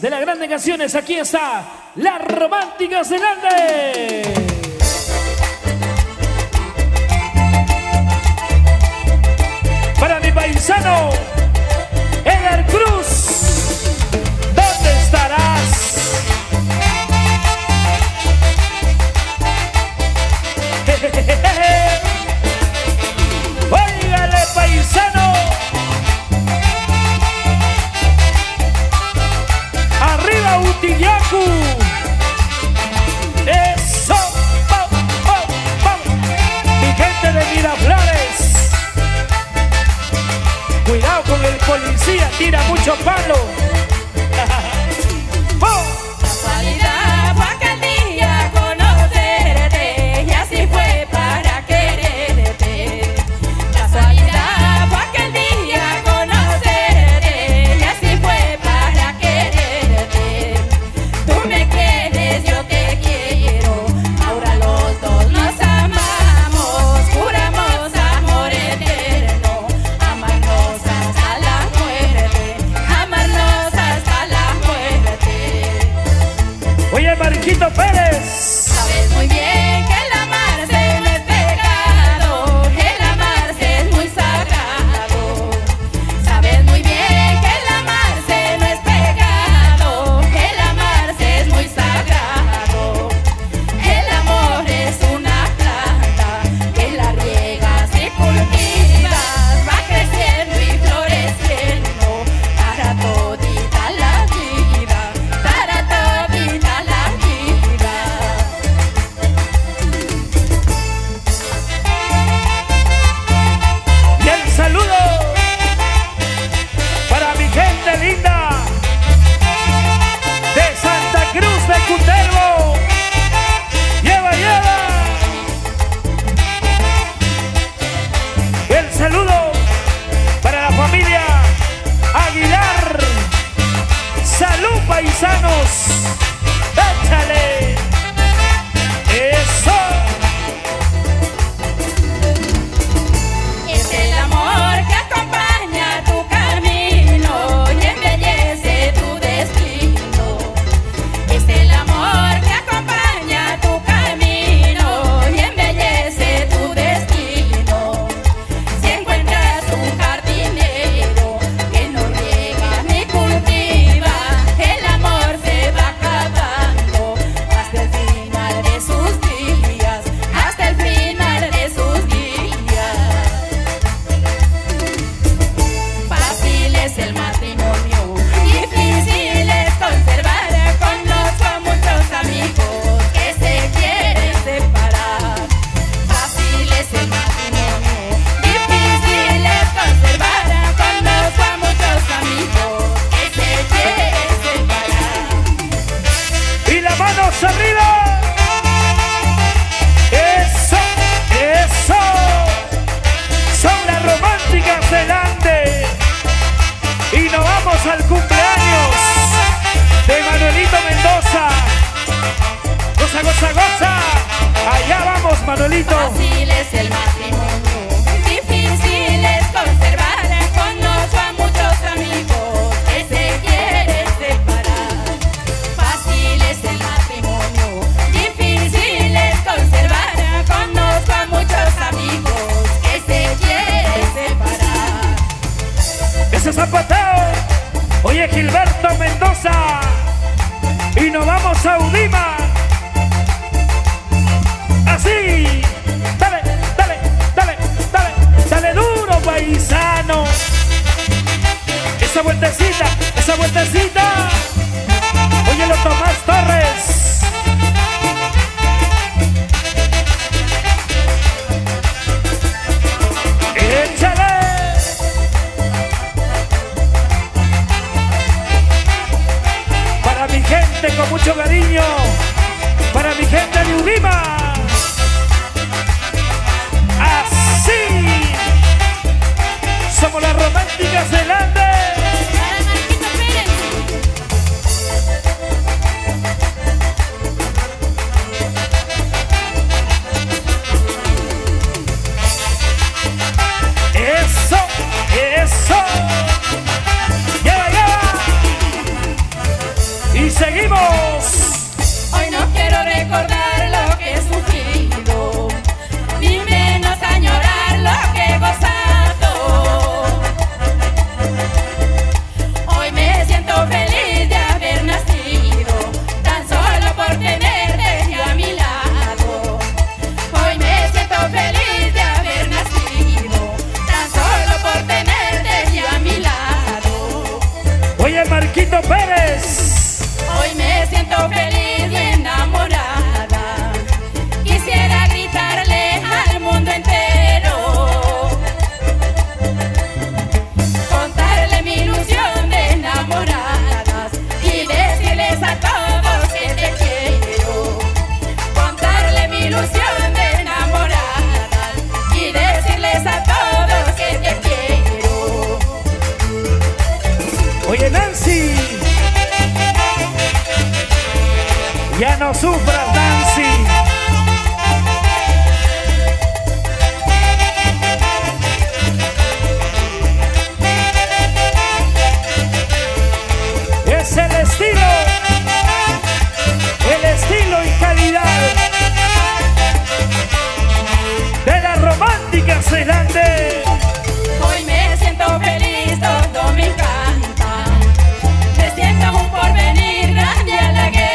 de las grandes canciones. Aquí está Las Románticas del Ande. Paisano, Edgar Cruz, ¿dónde estarás? Óigale, paisano, arriba Utillacu. Policía tira mucho palo. Casualidad fue aquel día conocerte y así fue para quererte. Casualidad fue aquel día conocerte y así fue para quererte. Tú me quieres, yo te quiero, ahora los dos nos amamos, juramos amor eterno, amarnos hasta la Marquito Pérez. Sabes muy bien que el amarse no es pecado, el amarse es muy sagrado. Sabes muy bien que el amarse no es pecado, el amarse es muy sagrado. El amor es una planta que la riegas y cultivas, va creciendo y floreciendo para todita la vida, para todita la vida. ¡Échale! ¡Eso! Es el amor que acompaña tu camino y embellece tu destino. Es el amor que acompaña tu camino y embellece tu destino. Si encuentras un jardinero que no riega ni cultiva, arriba. Eso, eso. Son las románticas del Ande. Y nos vamos al cumpleaños de Manuelito Mendoza. Goza, goza, goza. Allá vamos, Manuelito. Fácil es el matrimonio, difícil es conservar. Conozco a muchos amigos que se quieren separar. Fácil es el matrimonio, conozco a muchos amigos que se quieren separar. Ese zapateo, oye Gilberto Mendoza. Y nos vamos a Udima. Así, dale, dale, dale, dale, dale duro, paisano. Esa vueltecita, esa vueltecita. Oye lo Tomás Torres. Con mucho cariño para mi gente de Udima. Así somos las románticas del Ande. Para Marquito Pérez. Eso, eso. Lleva, lleva. Y seguimos. Hoy no quiero recordar lo que he sufrido, ni menos añorar lo que he gozado. Hoy me siento feliz de haber nacido, tan solo por tenerte a mi lado. Hoy me siento feliz de haber nacido, tan solo por tenerte a mi lado. Oye, Marquito Pérez. Hoy me siento feliz y enamorada, quisiera gritarle al mundo entero, contarle mi ilusión de enamoradas y decirles a todos que te quiero, contarle mi ilusión de enamoradas y decirles a todos que te quiero. Oye, Nancy, ya no sufras, Nancy. Es el estilo y calidad de las románticas del Ande. Hoy me siento feliz, todo me encanta. Me siento un porvenir grande a la guerra.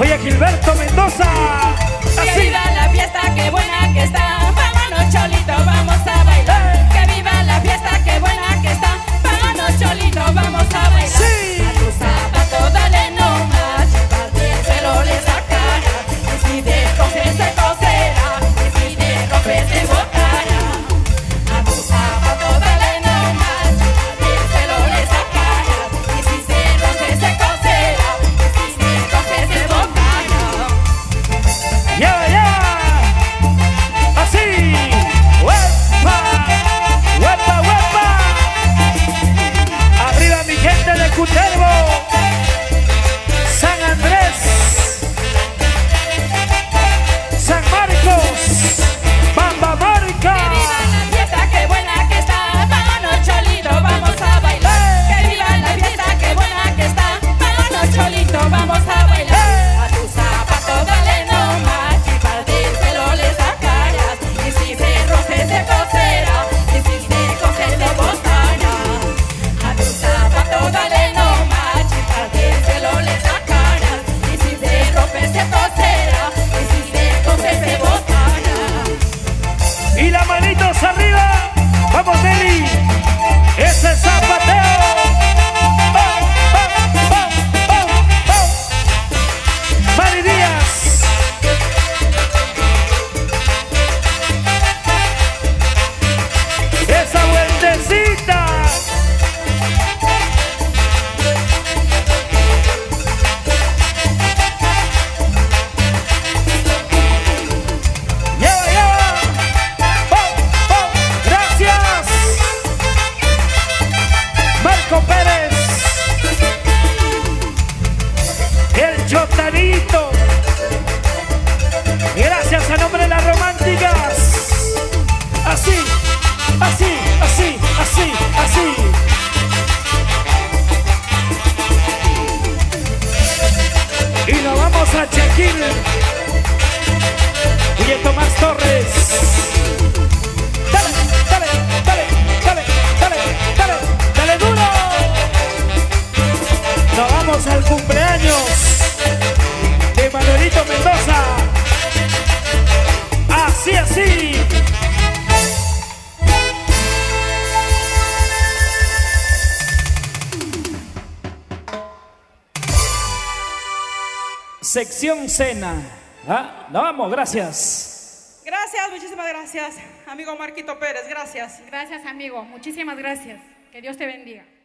Oye, Gilberto Mendoza, así. Que viva la fiesta, qué buena que está. Vámonos, Cholito, vamos a bailar. Chiquil y Tomás Torres. Dale, dale, dale, dale, dale, dale, dale duro. Nos vamos al cumpleaños de Manuelito Mendoza. Así, así. Sección cena. ¿Ah? Nos vamos, gracias. Gracias, muchísimas gracias, amigo Marquito Pérez, gracias. Gracias, amigo, muchísimas gracias. Que Dios te bendiga.